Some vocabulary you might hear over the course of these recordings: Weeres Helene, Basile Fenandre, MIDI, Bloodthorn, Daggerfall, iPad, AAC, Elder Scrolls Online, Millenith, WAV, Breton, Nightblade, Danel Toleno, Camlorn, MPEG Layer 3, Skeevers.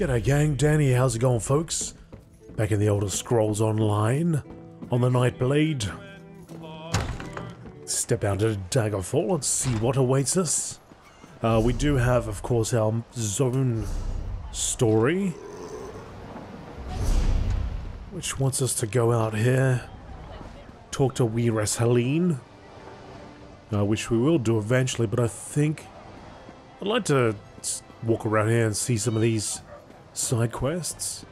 G'day gang, Danny, how's it going folks? Back in the Elder Scrolls Online, on the Nightblade. Step out to Daggerfall, let's see what awaits us. We do have, of course, our zone story, which wants us to go out here, talk to Weeres Helene, which we will do eventually, but I think I'd like to walk around here and see some of these side quests.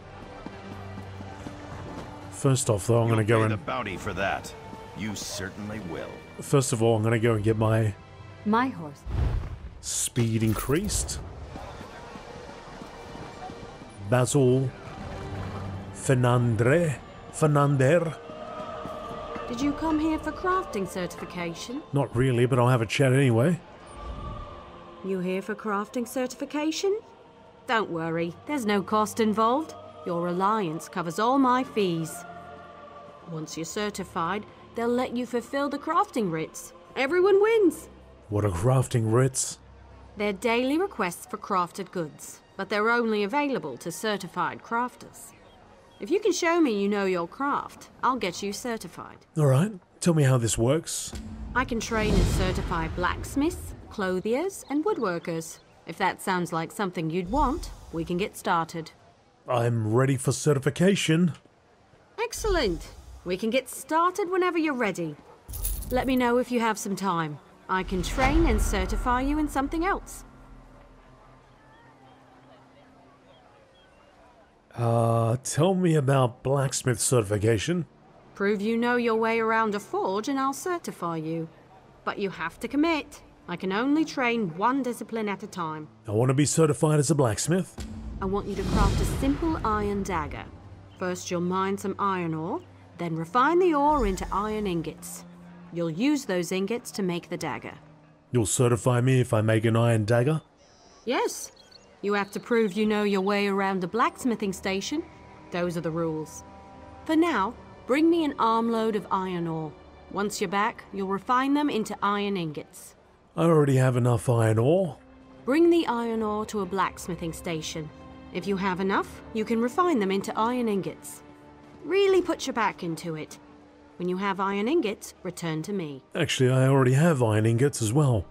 First off, though, I'm going to go and... You'll pay the bounty for that. You certainly will. First of all, I'm going to go and get my horse speed increased. Basile Fenandre. Did you come here for crafting certification? Not really, but I'll have a chat anyway. You here for crafting certification? Don't worry, there's no cost involved. Your alliance covers all my fees. Once you're certified, they'll let you fulfill the crafting writs. Everyone wins. What are crafting writs? They're daily requests for crafted goods, but they're only available to certified crafters. If you can show me you know your craft, I'll get you certified. All right, tell me how this works. I can train and certify blacksmiths, clothiers and woodworkers. If that sounds like something you'd want, we can get started. I'm ready for certification. Excellent. We can get started whenever you're ready. Let me know if you have some time. I can train and certify you in something else. Tell me about blacksmith certification. Prove you know your way around a forge and I'll certify you. But you have to commit. I can only train one discipline at a time. I want to be certified as a blacksmith. I want you to craft a simple iron dagger. First you'll mine some iron ore, then refine the ore into iron ingots. You'll use those ingots to make the dagger. You'll certify me if I make an iron dagger? Yes. You have to prove you know your way around a blacksmithing station. Those are the rules. For now, bring me an armload of iron ore. Once you're back, you'll refine them into iron ingots. I already have enough iron ore. Bring the iron ore to a blacksmithing station. If you have enough, you can refine them into iron ingots. Really put your back into it. When you have iron ingots, return to me. Actually, I already have iron ingots as well.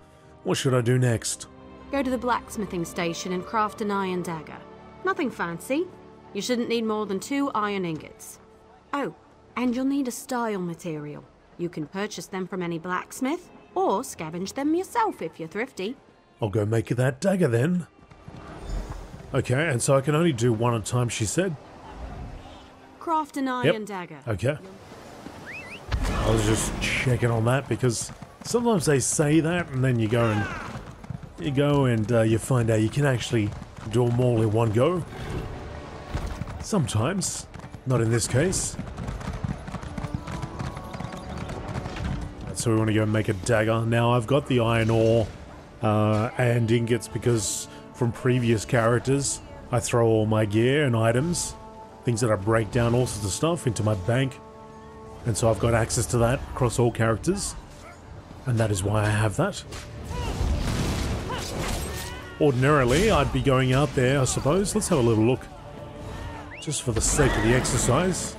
What should I do next? Go to the blacksmithing station and craft an iron dagger. Nothing fancy. You shouldn't need more than 2 iron ingots. Oh, and you'll need a style material. You can purchase them from any blacksmith, or scavenge them yourself if you're thrifty. I'll go make that dagger then. Okay, and so I can only do one at a time, she said. Craft an iron dagger. Okay. I was just checking on that because sometimes they say that and then you go and you find out you can actually do them all in one go. Sometimes, not in this case. So we want to go make a dagger. Now I've got the iron ore and ingots because from previous characters I throw all my gear and items, things that I break down, all sorts of stuff into my bank, and so I've got access to that across all characters, and that is why I have that. Ordinarily I'd be going out there, I suppose. Let's have a little look just for the sake of the exercise.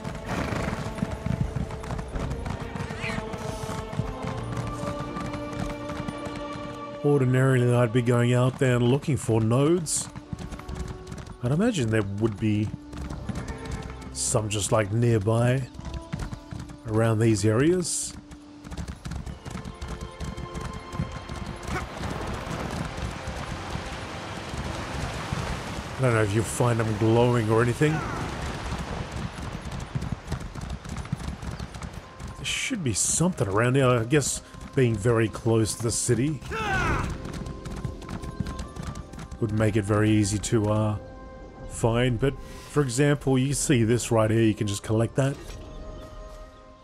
Ordinarily, I'd be going out there and looking for nodes. I'd imagine there would be some just like nearby around these areas. I don't know if you'll find them glowing or anything. There should be something around here, I guess, being very close to the city. Would make it very easy to find, but for example, you see this right here, you can just collect that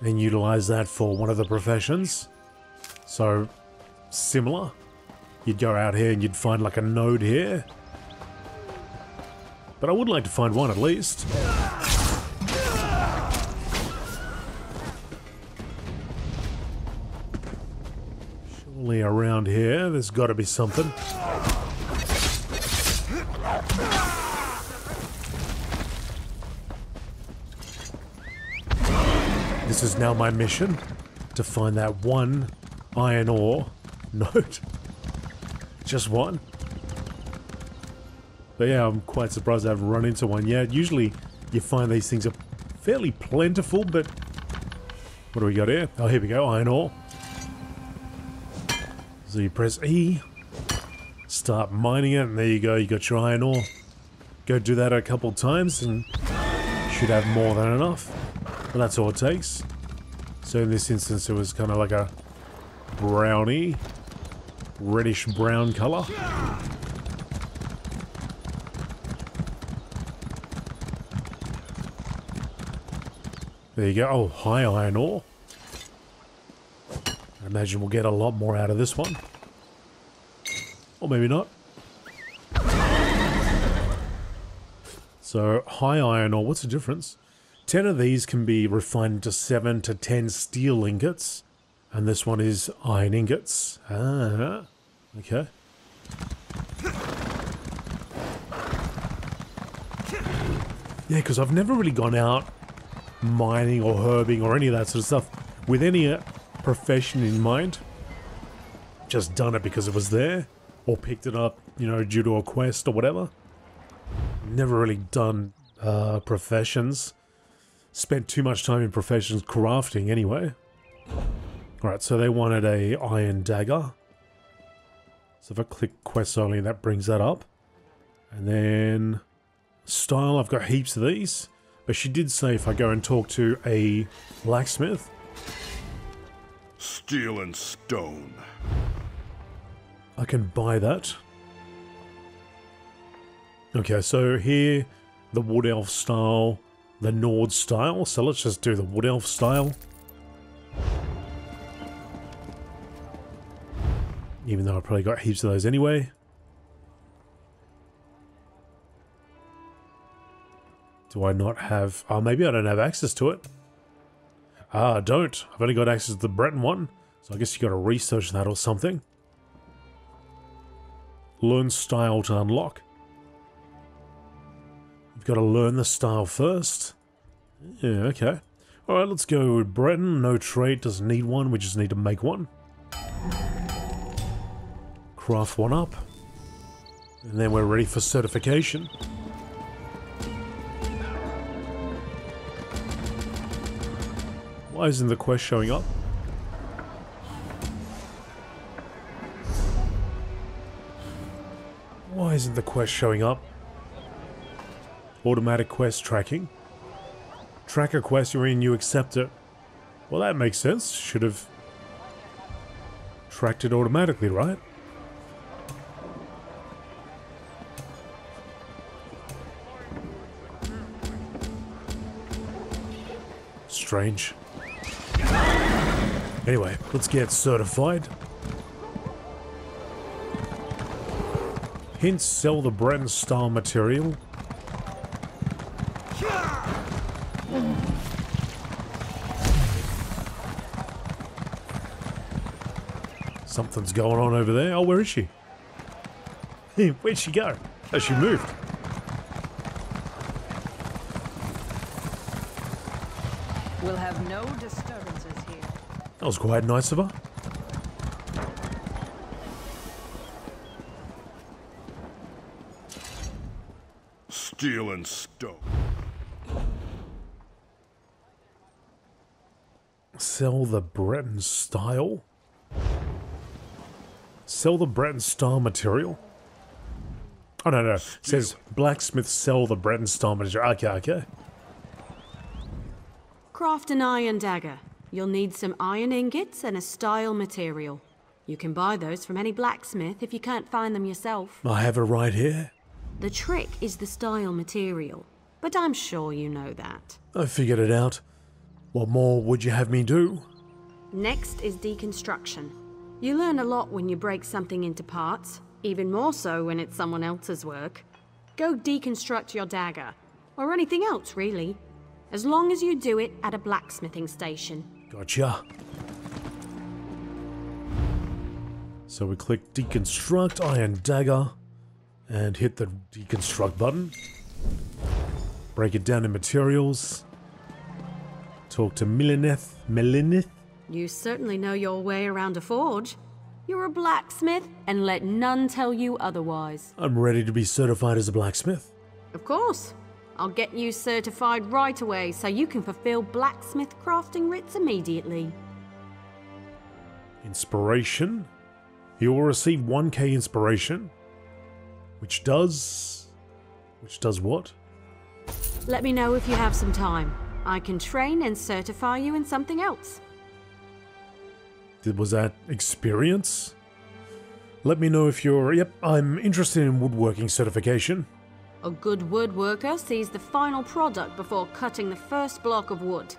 and utilize that for one of the professions. So similar, you'd go out here and you'd find like a node here, but I would like to find one at least. Surely around here there's got to be something. This is now my mission, to find that one iron ore note. Just one. But yeah, I'm quite surprised I haven't run into one yet. Usually you find these things are fairly plentiful, but... What do we got here? Oh, here we go, iron ore. So you press E, start mining it, and there you go, you got your iron ore. Go do that a couple times and should have more than enough. But that's all it takes. So in this instance, it was kind of like a brownie, reddish brown color. There you go. Oh, high iron ore. I imagine we'll get a lot more out of this one. Or maybe not. So, high iron ore, what's the difference? 10 of these can be refined into 7 to 10 steel ingots. And this one is iron ingots. Ah, okay. Yeah, because I've never really gone out mining or herbing or any of that sort of stuff with any profession in mind. Just done it because it was there. Or picked it up, you know, due to a quest or whatever. Never really done professions. Spent too much time in professions crafting anyway. Alright, so they wanted a iron dagger. So if I click quests only, that brings that up. And then style, I've got heaps of these. But she did say if I go and talk to a blacksmith. Steel and stone. I can buy that. Okay, so here, the wood elf style, the Nord style, so let's just do the Wood Elf style. Even though I've probably got heaps of those anyway. Do I not have... Oh, maybe I don't have access to it. Ah, I don't. I've only got access to the Breton one. So I guess you got to research that or something. Learn style to unlock. Got to learn the style first. Yeah, okay. Alright, let's go with Breton. No trade, doesn't need one. We just need to make one. Craft one up. And then we're ready for certification. Why isn't the quest showing up? Why isn't the quest showing up? Automatic quest tracking. Track a quest you're in, you accept it. Well, that makes sense. Should have tracked it automatically, right? Strange. Anyway, let's get certified. Hints, sell the Breton style material. Something's going on over there. Oh, where is she? Where'd she go? Oh, she moved. We'll have no disturbances here. That was quite nice of her. Steel and stone. Sell the Breton style. Sell the Breton style material? Oh, no, no. It says blacksmith sell the Breton style material. Okay, okay. Craft an iron dagger. You'll need some iron ingots and a style material. You can buy those from any blacksmith if you can't find them yourself. I have it right here. The trick is the style material, but I'm sure you know that. I figured it out. What more would you have me do? Next is deconstruction. You learn a lot when you break something into parts, even more so when it's someone else's work. Go deconstruct your dagger, or anything else really, as long as you do it at a blacksmithing station. Gotcha. So we click deconstruct iron dagger, and hit the deconstruct button. Break it down in materials. talk to Millenith. Millenith? You certainly know your way around a forge. You're a blacksmith, and let none tell you otherwise. I'm ready to be certified as a blacksmith. Of course. I'll get you certified right away, so you can fulfill blacksmith crafting writs immediately. Inspiration? You will receive 1k inspiration. Which does what? Let me know if you have some time. I can train and certify you in something else. Was that experience? Let me know if you're... Yep, I'm interested in woodworking certification. A good woodworker sees the final product before cutting the first block of wood.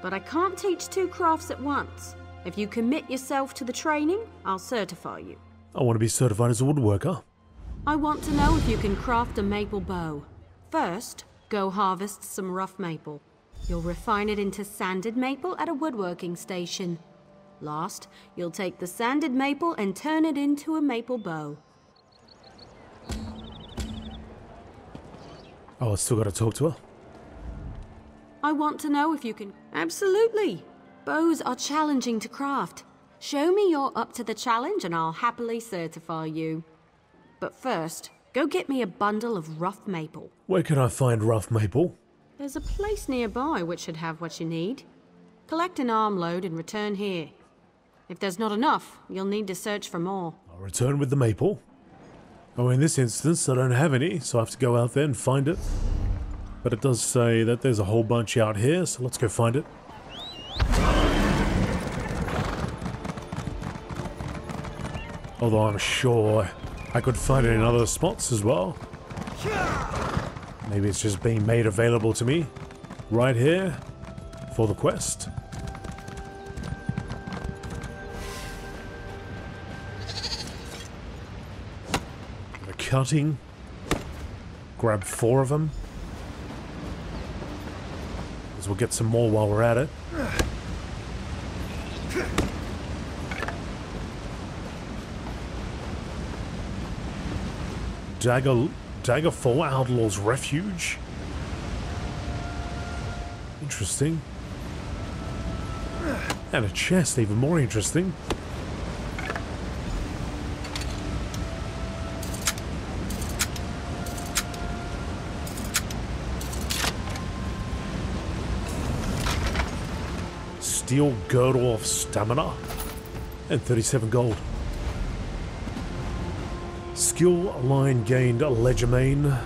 But I can't teach two crafts at once. If you commit yourself to the training, I'll certify you. I want to be certified as a woodworker. I want to know if you can craft a maple bow. First, go harvest some rough maple. You'll refine it into sanded maple at a woodworking station. Last, you'll take the sanded maple and turn it into a maple bow. Oh, I still gotta talk to her? I want to know if you can... Absolutely! Bows are challenging to craft. Show me you're up to the challenge and I'll happily certify you. But first, go get me a bundle of rough maple. Where can I find rough maple? There's a place nearby which should have what you need. Collect an armload and return here. If there's not enough, you'll need to search for more. I'll return with the maple. Oh, in this instance, I don't have any, so I have to go out there and find it. But it does say that there's a whole bunch out here, so let's go find it. Although I'm sure I could find it in other spots as well. Maybe it's just being made available to me right here for the quest. Cutting. Grab 4 of them. Because we'll get some more while we're at it. Daggerfall Outlaw's Refuge. Interesting. And a chest, even more interesting. Steel girdle of stamina and 37 gold. Skill line gained a legerdemain.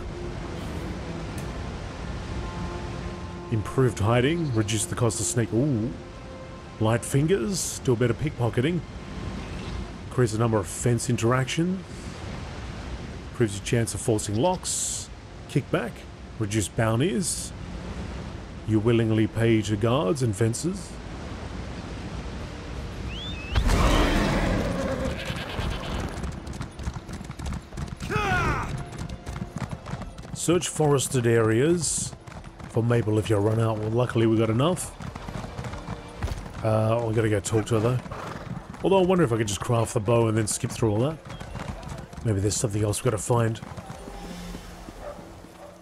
Improved hiding, reduced the cost of sneak. Ooh. Light fingers, do a better pickpocketing. Increase the number of fence interactions. Improves your chance of forcing locks. Kickback, reduce bounties. You willingly pay to guards and fences. Search forested areas for maple if you run out. Well, luckily we got enough. I'm gonna go talk to her though. Although I wonder if I could just craft the bow and then skip through all that. Maybe there's something else we gotta find.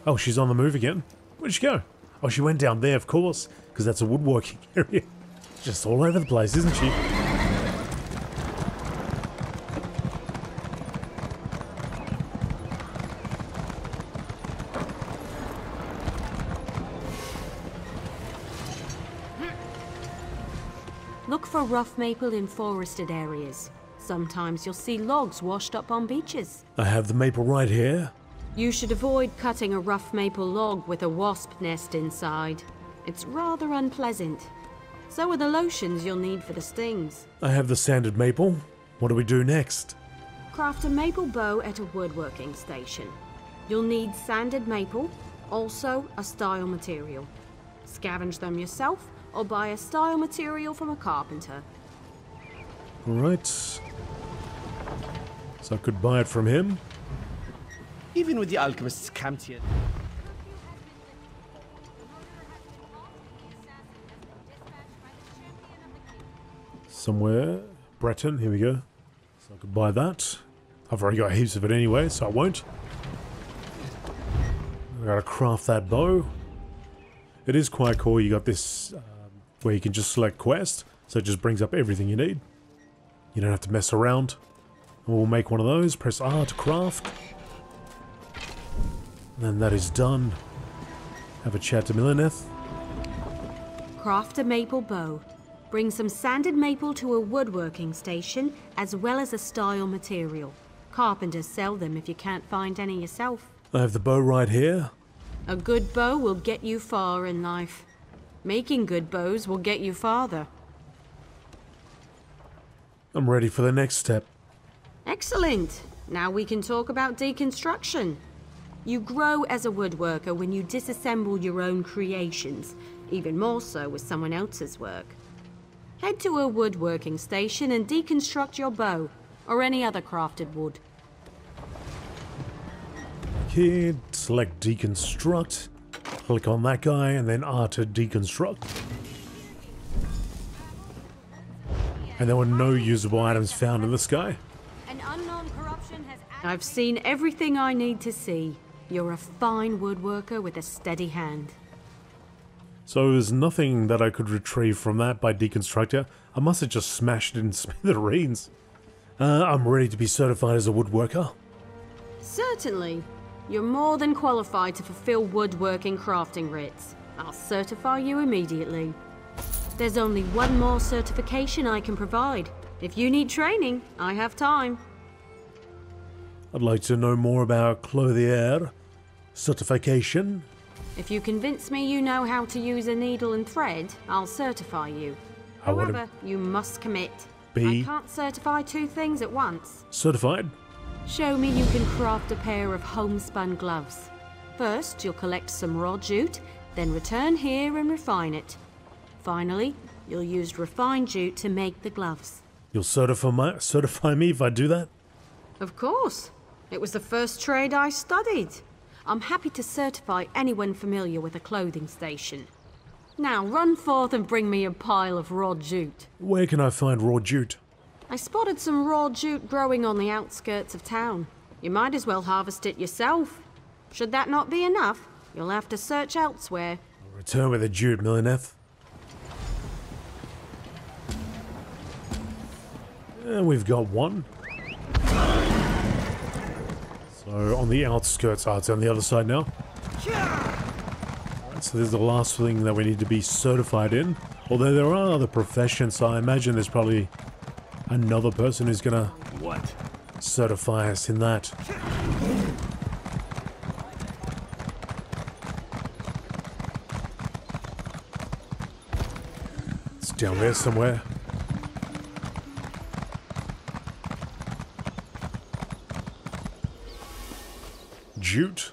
Oh, she's on the move again. Where'd she go? Oh, she went down there, of course, because that's a woodworking area. Just all over the place, isn't she? Look for rough maple in forested areas. Sometimes you'll see logs washed up on beaches. I have the maple right here. You should avoid cutting a rough maple log with a wasp nest inside. It's rather unpleasant. So are the lotions you'll need for the stings. I have the sanded maple. What do we do next? Craft a maple bow at a woodworking station. You'll need sanded maple, also a style material. Scavenge them yourself or buy a style material from a carpenter. Alright. So I could buy it from him. Even with the alchemists camped here. Somewhere. Breton, here we go. So I could buy that. I've already got heaps of it anyway, so I won't. I gotta craft that bow. It is quite cool. You got this where you can just select quest, so it just brings up everything you need. You don't have to mess around. We'll make one of those, press R to craft. And then that is done. Have a chat to Millenith. Craft a maple bow. Bring some sanded maple to a woodworking station, as well as a style material. Carpenters sell them if you can't find any yourself. I have the bow right here. A good bow will get you far in life. Making good bows will get you farther. I'm ready for the next step. Excellent. Now we can talk about deconstruction. You grow as a woodworker when you disassemble your own creations, even more so with someone else's work. Head to a woodworking station and deconstruct your bow, or any other crafted wood. Here, select deconstruct, click on that guy, and then R to deconstruct. And there were no usable items found in this guy. I've seen everything I need to see. You're a fine woodworker with a steady hand. So there's nothing that I could retrieve from that by deconstructor. I must have just smashed it in smithereens. I'm ready to be certified as a woodworker. Certainly. You're more than qualified to fulfill woodworking crafting writs. I'll certify you immediately. There's only one more certification I can provide. If you need training, I have time. I'd like to know more about clothier certification. If you convince me you know how to use a needle and thread, I'll certify you. However, you must commit. I can't certify two things at once. Certified? Show me you can craft a pair of homespun gloves. First, you'll collect some raw jute, then return here and refine it. Finally, you'll use refined jute to make the gloves. You'll certify me if I do that? Of course. It was the first trade I studied. I'm happy to certify anyone familiar with a clothing station. Now run forth and bring me a pile of raw jute. Where can I find raw jute? I spotted some raw jute growing on the outskirts of town. You might as well harvest it yourself. Should that not be enough, you'll have to search elsewhere. I'll return with the jute, Millenith. And we've got one. So on the outskirts, it's on the other side now. So there's the last thing that we need to be certified in. Although there are other professions, so I imagine there's probably another person who's gonna certify us in that. It's down there somewhere. Jute.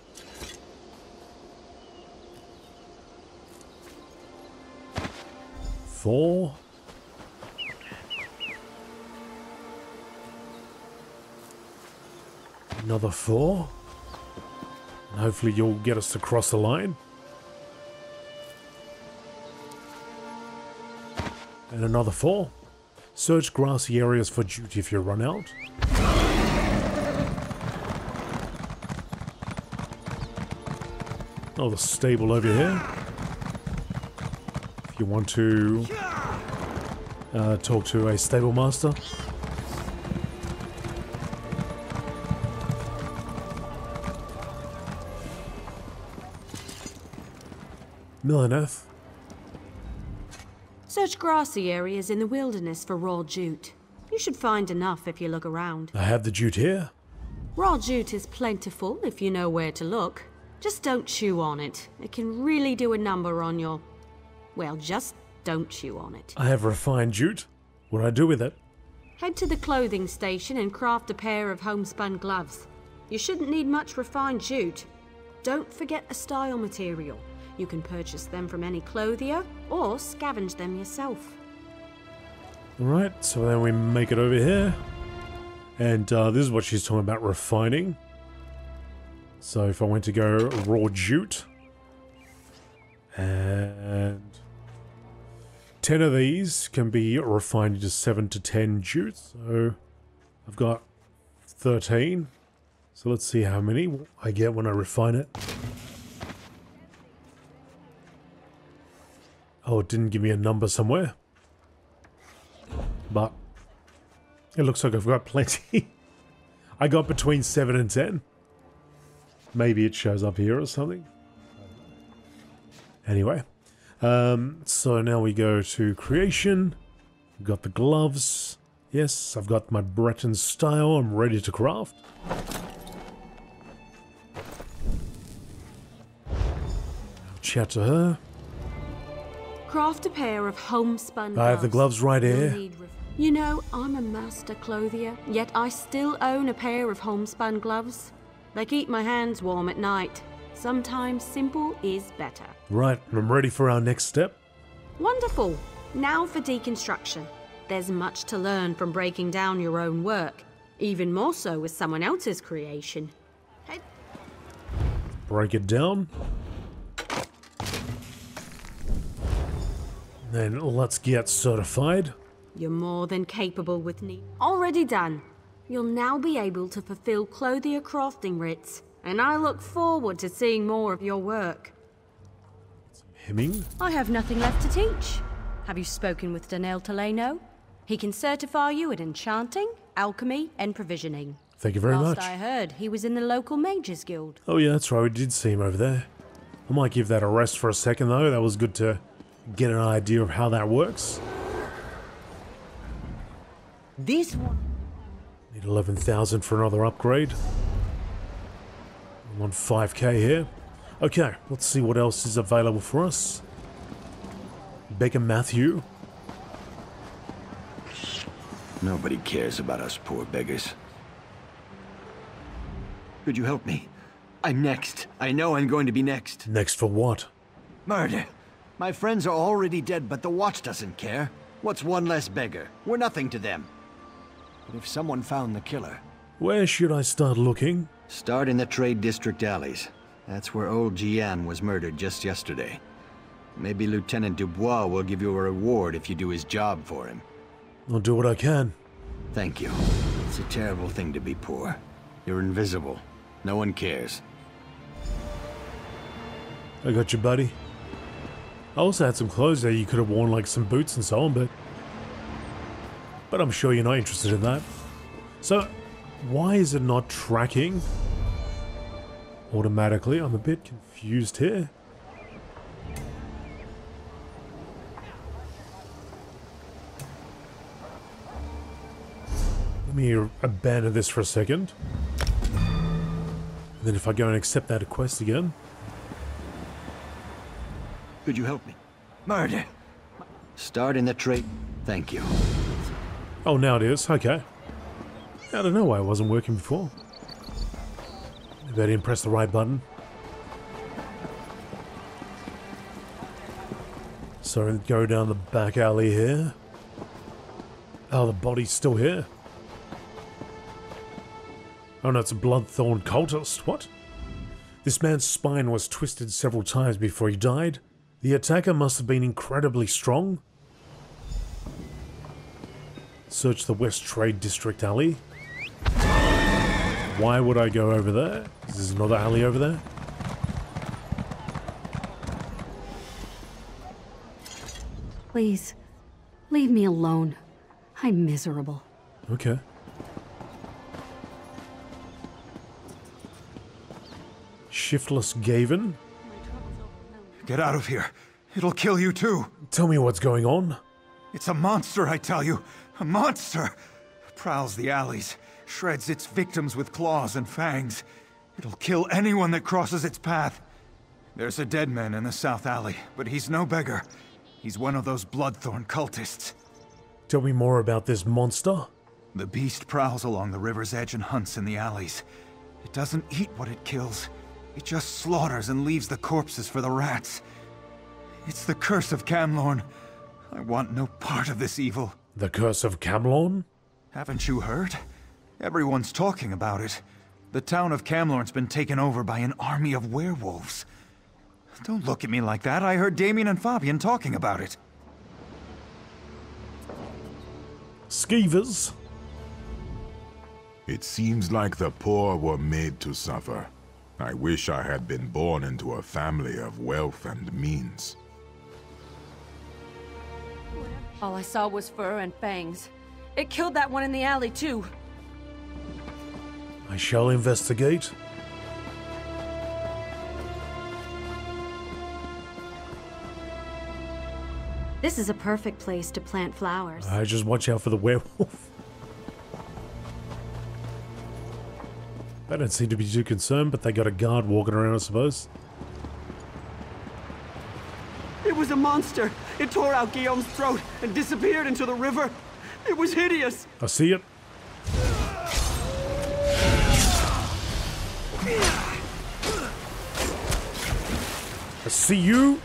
Four. Another four. And hopefully you'll get us across the line. And another four. Search grassy areas for jute if you run out. Oh, the stable over here. If you want to talk to a stable master. Millenith. Search grassy areas in the wilderness for raw jute. You should find enough if you look around. I have the jute here. Raw jute is plentiful if you know where to look. Just don't chew on it. It can really do a number on your... Well, just don't chew on it. I have refined jute. What do I do with it? Head to the clothing station and craft a pair of homespun gloves. You shouldn't need much refined jute. Don't forget a style material. You can purchase them from any clothier or scavenge them yourself. Alright, so then we make it over here. And this is what she's talking about, refining. So if I went to go raw jute, and 10 of these can be refined into 7 to 10 jute, so I've got 13. So let's see how many I get when I refine it. Oh, it didn't give me a number somewhere. But it looks like I've got plenty. I got between 7 and 10. Maybe it shows up here or something. Anyway. So now we go to creation. We've got the gloves. Yes, I've got my Breton style. I'm ready to craft. Chat to her. Craft a pair of homespun gloves. I have the gloves right here. You know, I'm a master clothier, yet I still own a pair of homespun gloves. They keep my hands warm at night. Sometimes simple is better. Right, I'm ready for our next step. Wonderful. Now for deconstruction. There's much to learn from breaking down your own work, even more so with someone else's creation. Hey. Break it down. Then let's get certified. You're more than capable with me. Already done. You'll now be able to fulfill clothier crafting writs, and I look forward to seeing more of your work. Some hemming. I have nothing left to teach. Have you spoken with Danel Toleno? He can certify you at enchanting, alchemy, and provisioning. Thank you very much. Last I heard, he was in the local mages guild. Oh yeah, that's right. We did see him over there. I might give that a rest for a second though. That was good to get an idea of how that works. This one. Need 11,000 for another upgrade. I'm on 5k here. Okay, let's see what else is available for us. Baker Matthew. Nobody cares about us poor beggars. Could you help me? I'm next. I know I'm going to be next. Next for what? Murder. My friends are already dead, but the Watch doesn't care. What's one less beggar? We're nothing to them. But if someone found the killer... Where should I start looking? Start in the Trade District alleys. That's where old Jian was murdered just yesterday. Maybe Lieutenant Dubois will give you a reward if you do his job for him. I'll do what I can. Thank you. It's a terrible thing to be poor. You're invisible. No one cares. I got you, buddy. I also had some clothes there you could have worn, like some boots and so on, but I'm sure you're not interested in that. So, why is it not tracking automatically? I'm a bit confused here. Let me abandon this for a second. And then if I go and accept that quest again... Could you help me? Murder. Start in the trade. Thank you. Oh, now it is. Okay. I don't know why it wasn't working before. Maybe I didn't press the right button. So go down the back alley here. Oh, the body's still here. Oh no, it's a Bloodthorn cultist. What? This man's spine was twisted several times before he died. The attacker must have been incredibly strong. Search the West Trade District alley. Why would I go over there? Is there another alley over there? Please, leave me alone. I'm miserable. Okay. Shiftless Gaven. Get out of here. It'll kill you too. Tell me what's going on. It's a monster, I tell you. A monster. Prowls the alleys, shreds its victims with claws and fangs. It'll kill anyone that crosses its path. There's a dead man in the South Alley, but he's no beggar. He's one of those Bloodthorn cultists. Tell me more about this monster. The beast prowls along the river's edge and hunts in the alleys. It doesn't eat what it kills. It just slaughters and leaves the corpses for the rats. It's the curse of Camlorn. I want no part of this evil. The curse of Camlorn? Haven't you heard? Everyone's talking about it. The town of Camlorn's been taken over by an army of werewolves. Don't look at me like that. I heard Damien and Fabian talking about it. Skeevers. It seems like the poor were made to suffer. I wish I had been born into a family of wealth and means. All I saw was fur and fangs. It killed that one in the alley, too. I shall investigate. This is a perfect place to plant flowers. I just watch out for the werewolf. They don't seem to be too concerned, but they got a guard walking around, I suppose. It was a monster. It tore out Guillaume's throat and disappeared into the river. It was hideous. I see it. I see you.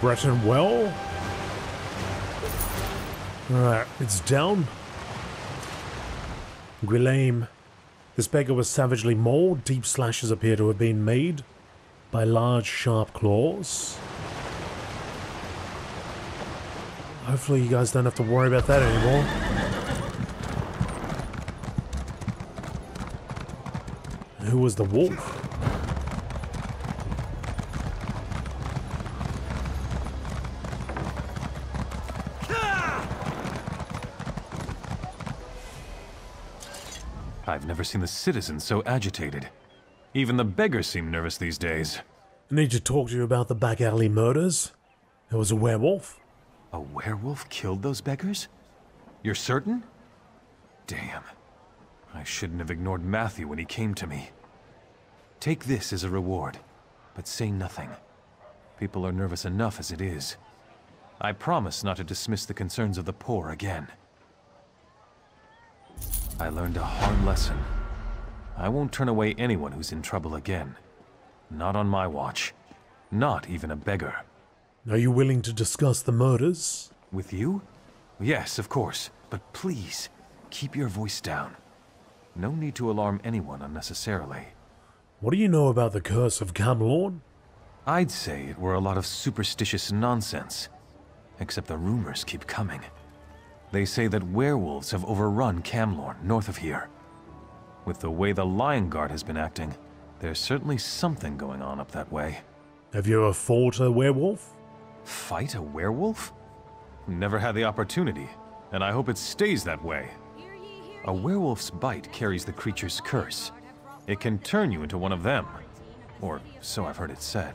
Breton well. Alright, it's down. Guillaume. This beggar was savagely mauled. Deep slashes appear to have been made by large, sharp claws. Hopefully you guys don't have to worry about that anymore. Who was the wolf? I've never seen the citizens so agitated. Even the beggars seem nervous these days. I need to talk to you about the back alley murders. There was a werewolf. A werewolf killed those beggars? You're certain? Damn. I shouldn't have ignored Matthew when he came to me. Take this as a reward, but say nothing. People are nervous enough as it is. I promise not to dismiss the concerns of the poor again. I learned a hard lesson. I won't turn away anyone who's in trouble again. Not on my watch. Not even a beggar. Are you willing to discuss the murders? With you? Yes, of course. But please, keep your voice down. No need to alarm anyone unnecessarily. What do you know about the curse of Camlorn? I'd say it were a lot of superstitious nonsense. Except the rumors keep coming. They say that werewolves have overrun Camlorn, north of here. With the way the Lion Guard has been acting, there's certainly something going on up that way. Have you ever fought a werewolf? Fight a werewolf? Never had the opportunity, and I hope it stays that way. A werewolf's bite carries the creature's curse. It can turn you into one of them, or so I've heard it said.